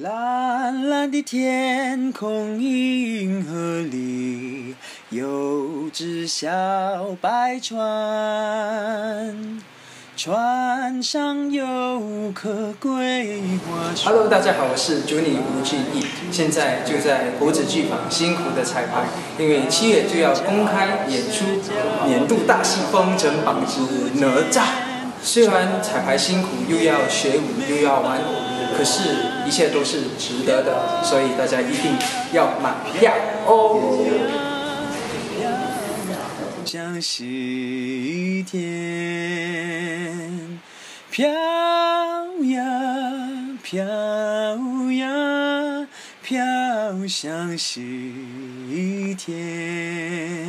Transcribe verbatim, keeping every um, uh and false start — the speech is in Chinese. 蓝蓝的天空，银河里有只小白船，船上有颗桂花树。Hello， 大家好，我是 Juni 吴俊毅，现在就在国子剧坊辛苦的彩排，因为七月就要公开演出年度大戏《封神榜之哪吒》。虽然彩排辛苦，又要学舞，又要玩舞。 可是，一切都是值得的，所以大家一定要买票哦！相信一天飘呀飘呀飘，相信一天。